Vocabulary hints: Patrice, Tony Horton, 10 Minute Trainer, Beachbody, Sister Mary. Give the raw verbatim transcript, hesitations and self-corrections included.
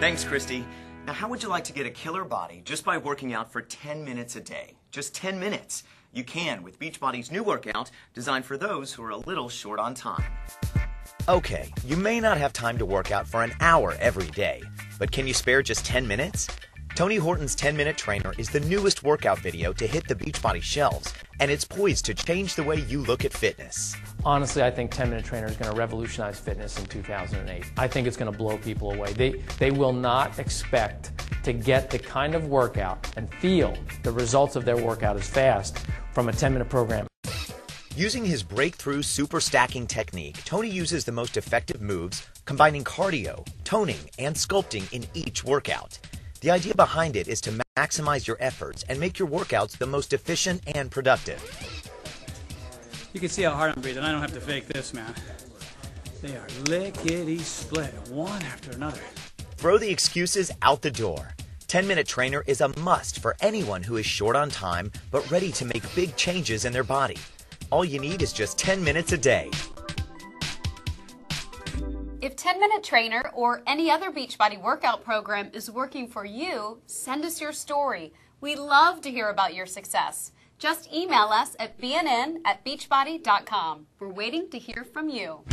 Thanks, Christy. Now, how would you like to get a killer body just by working out for ten minutes a day? Just ten minutes. You can with Beachbody's new workout designed for those who are a little short on time. Okay, you may not have time to work out for an hour every day, but can you spare just ten minutes? Tony Horton's ten minute Trainer is the newest workout video to hit the Beachbody shelves, and it's poised to change the way you look at fitness. Honestly, I think ten minute Trainer is going to revolutionize fitness in two thousand eight. I think it's going to blow people away. They, they will not expect to get the kind of workout and feel the results of their workout as fast from a ten minute program. Using his breakthrough super stacking technique, Tony uses the most effective moves, combining cardio, toning, and sculpting in each workout. The idea behind it is to maximize your efforts and make your workouts the most efficient and productive. You can see how hard I'm breathing. I don't have to fake this, man. They are lickety-split, one after another. Throw the excuses out the door. ten minute Trainer is a must for anyone who is short on time but ready to make big changes in their body. All you need is just ten minutes a day. If ten minute Trainer or any other Beachbody workout program is working for you, send us your story. We love to hear about your success. Just email us at b n n at beachbody dot com. We're waiting to hear from you.